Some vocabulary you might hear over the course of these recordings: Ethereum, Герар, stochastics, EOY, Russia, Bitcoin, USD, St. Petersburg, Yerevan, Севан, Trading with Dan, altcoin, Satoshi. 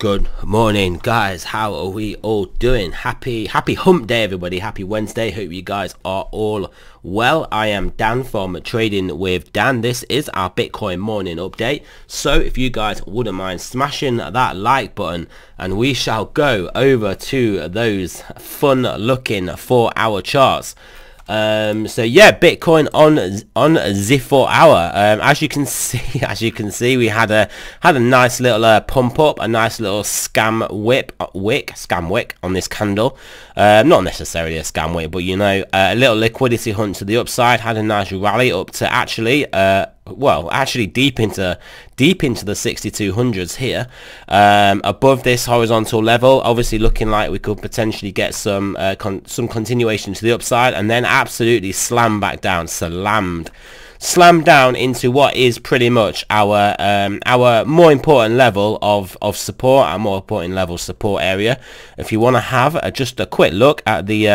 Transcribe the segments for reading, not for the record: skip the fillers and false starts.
Good morning, guys. How are we all doing? Happy hump day, everybody. Happy Wednesday. Hope you guys are all well. I am Dan from Trading with Dan. This is our Bitcoin morning update. So if you guys wouldn't mind smashing that like button, and we shall go over to those fun looking 4-hour charts. So yeah, Bitcoin on the 4 hour. As you can see, we had a nice little pump up, a nice little scam wick on this candle. Not necessarily a scam wick, but you know, a little liquidity hunt to the upside. Had a nice rally up to actually, well, actually deep into the 6200s here, above this horizontal level, obviously looking like we could potentially get some continuation to the upside, and then absolutely slammed back down, slammed down into what is pretty much our more important level of support, our more important level support area. If you want to have just a quick look at the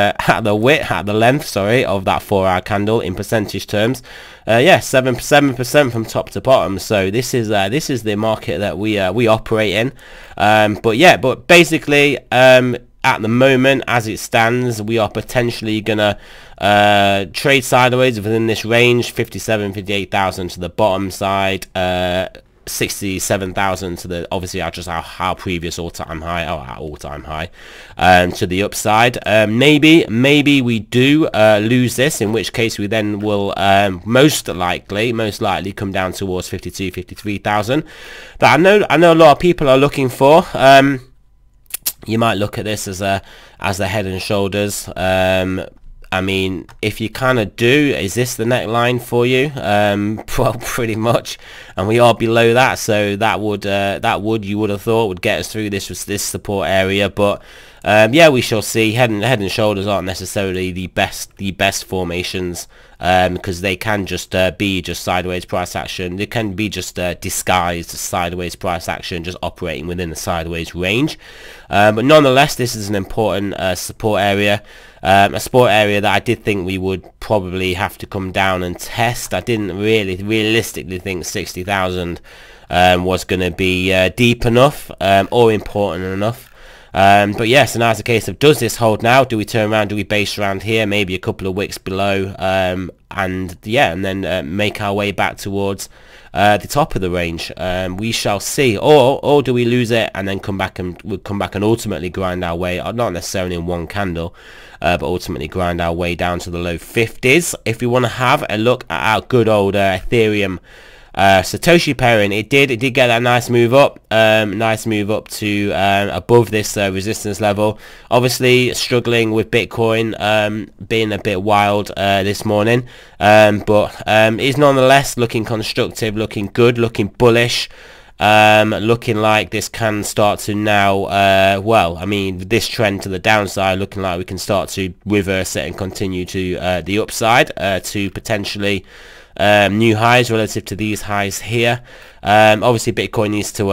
length, sorry, of that 4-hour candle in percentage terms, yeah, 7% from top to bottom. So this is the market that we operate in. But basically, at the moment, as it stands, we are potentially gonna trade sideways within this range, 57,000 to 58,000 to the bottom side, 67,000 to the, obviously, our previous all-time high, or our all-time high, to the upside. Maybe we do lose this, in which case we then will most likely come down towards 52,000 to 53,000. That I know a lot of people are looking for. You might look at this as the head and shoulders. I mean, if you kind of do, is this the neckline for you? Well, pretty much, and we are below that, so you would have thought would get us through this support area, but yeah, we shall see. Head and shoulders aren't necessarily the best formations, because they can just be just sideways price action. They can be just disguised sideways price action, just operating within the sideways range. But nonetheless, this is an important support area, a support area that I did think we would probably have to come down and test. I didn't really realistically think 60,000 was going to be deep enough or important enough. But yes, and now it's a case of, does this hold now? Do we turn around? Do we base around here? Maybe a couple of wicks below, and yeah, and then make our way back towards the top of the range. We shall see. Or do we lose it and then come back and ultimately grind our way, not necessarily in one candle, but ultimately grind our way down to the low 50s. If we want to have a look at our good old Ethereum Satoshi pairing, it did get that nice move up to above this resistance level. Obviously struggling with Bitcoin being a bit wild this morning, but is nonetheless looking constructive, looking good, looking bullish, looking like this can start to now, well, I mean, this trend to the downside, looking like we can start to reverse it and continue to the upside, to potentially new highs relative to these highs here. Obviously Bitcoin needs to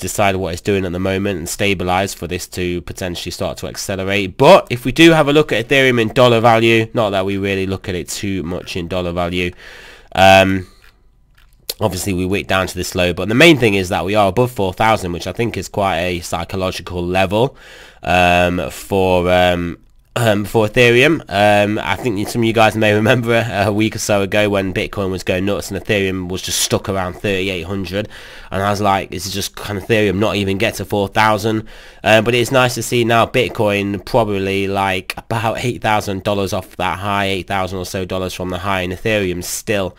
decide what it's doing at the moment and stabilize for this to potentially start to accelerate. But if we do have a look at Ethereum in dollar value, not that we really look at it too much in dollar value, obviously we wick down to this low, but the main thing is that we are above 4,000, which I think is quite a psychological level for Ethereum. I think some of you guys may remember a week or so ago when Bitcoin was going nuts and Ethereum was just stuck around 3,800, and I was like, this is just, can Ethereum not even get to 4,000? But it's nice to see now Bitcoin probably like about $8,000 off that high, $8,000 or so dollars from the high, and Ethereum still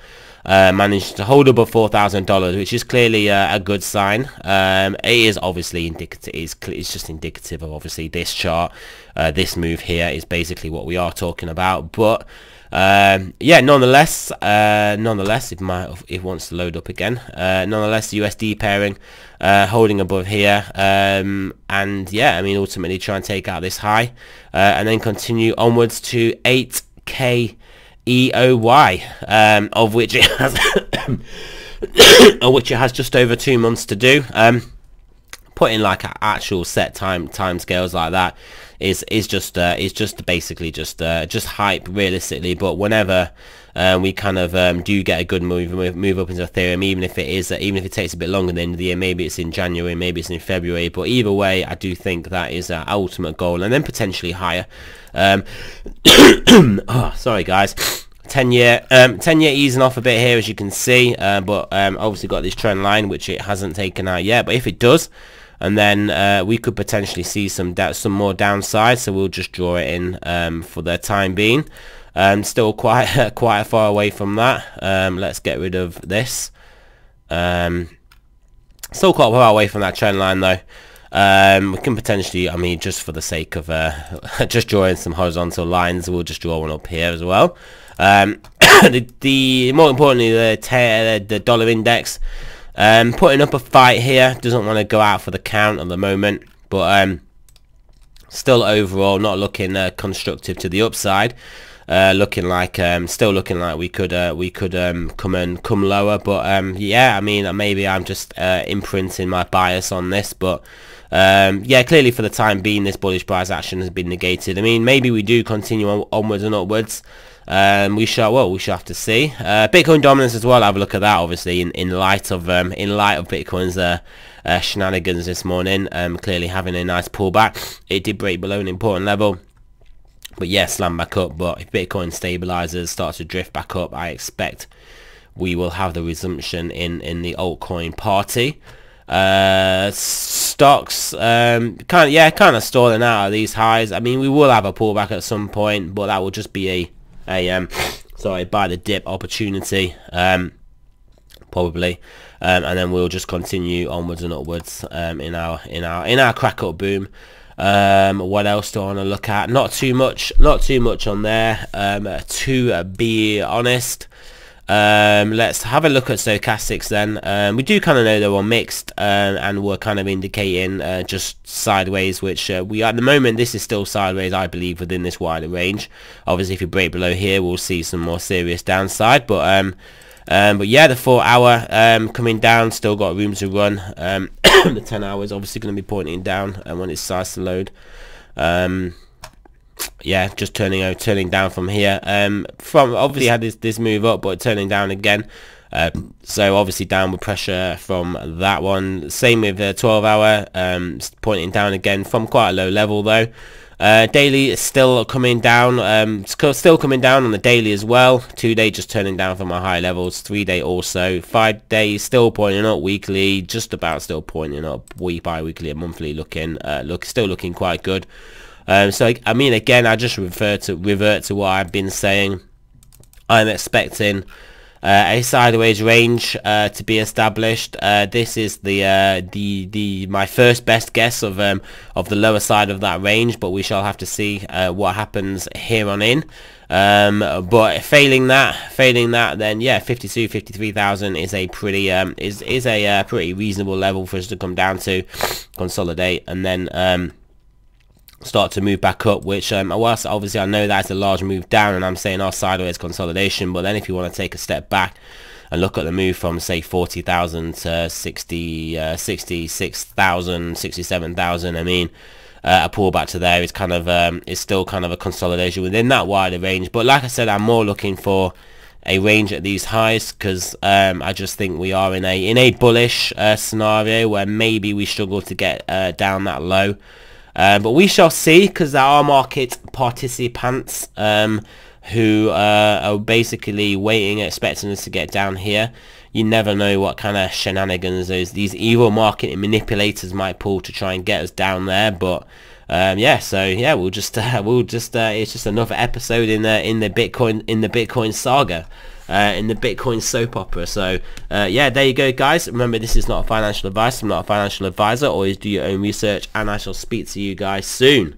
managed to hold above $4,000, which is clearly a good sign. It is obviously indicative. It's just indicative of, obviously, this chart. This move here is basically what we are talking about. But yeah, nonetheless, if it wants to load up again, nonetheless, USD pairing holding above here, and yeah, I mean, ultimately try and take out this high, and then continue onwards to 8K. EOY, of which it has just over 2 months to do. putting like an actual set time scales like that is just basically just hype realistically. But whenever we kind of do get a good move up into Ethereum, even if it takes a bit longer than the year, maybe it's in January, maybe it's in February, but either way I do think that is our ultimate goal, and then potentially higher. Oh, sorry guys. 10-year easing off a bit here, as you can see, but obviously got this trend line which it hasn't taken out yet, but if it does, and then we could potentially see some more downside, so we'll just draw it in for the time being. Still quite far away from that. Let's get rid of this. Still quite far away from that trend line though. We can potentially, I mean, just for the sake of just drawing some horizontal lines, we'll just draw one up here as well. More importantly, the dollar index putting up a fight here, doesn't want to go out for the count at the moment, but still overall not looking constructive to the upside. Still looking like we could come lower, but yeah, I mean, maybe I'm just imprinting my bias on this, but yeah, clearly for the time being this bullish price action has been negated. I mean, maybe we do continue onwards and upwards. We shall have to see. Bitcoin dominance as well, have a look at that, obviously in light of Bitcoin's shenanigans this morning. Clearly having a nice pullback. It did break below an important level, but yeah, slam back up. But if Bitcoin stabilizes, starts to drift back up, I expect we will have the resumption in the altcoin party. Stocks kind of stalling out of these highs. I mean, we will have a pullback at some point, but that will just be a buy the dip opportunity, probably, and then we'll just continue onwards and upwards in our crack up boom. What else do I want to look at? Not too much on there, to be honest. Let's have a look at stochastics then. We do kind of know they were mixed, and we're kind of indicating just sideways, which we are at the moment. This is still sideways, I believe, within this wider range. Obviously if we break below here we'll see some more serious downside, but yeah, the 4-hour coming down, still got room to run. The 10 hours obviously going to be pointing down, and when it starts to load, yeah, just turning down from here. From obviously had this move up, but turning down again. So obviously downward pressure from that one. Same with the 12-hour, pointing down again from quite a low level though. Daily is still coming down. Still coming down on the daily as well. 2-day just turning down from our high levels. 3-day also. 5-day still pointing up. Weekly just about still pointing up. Week, bi-weekly and monthly looking still looking quite good. So I mean, again, I just revert to what I've been saying. I'm expecting a sideways range to be established. This is my first best guess of the lower side of that range, but we shall have to see what happens here on in. But failing that, then yeah, 53,000 is a pretty pretty reasonable level for us to come down to, consolidate, and then start to move back up, which whilst obviously I know that's a large move down and I'm saying our sideways consolidation, but then if you want to take a step back and look at the move from say 40,000 to 66,000, 67,000, I mean, a pullback to there is kind of it's still kind of a consolidation within that wider range. But like I said, I'm more looking for a range at these highs, because I just think we are in a bullish scenario where maybe we struggle to get down that low. But we shall see, because there are market participants who are basically waiting, expecting us to get down here. You never know what kind of shenanigans these evil market manipulators might pull to try and get us down there. But yeah, so yeah, we'll just it's just another episode in the Bitcoin saga. In the Bitcoin soap opera. So yeah, there you go guys. Remember, this is not financial advice. I'm not a financial advisor. Always do your own research, and I shall speak to you guys soon.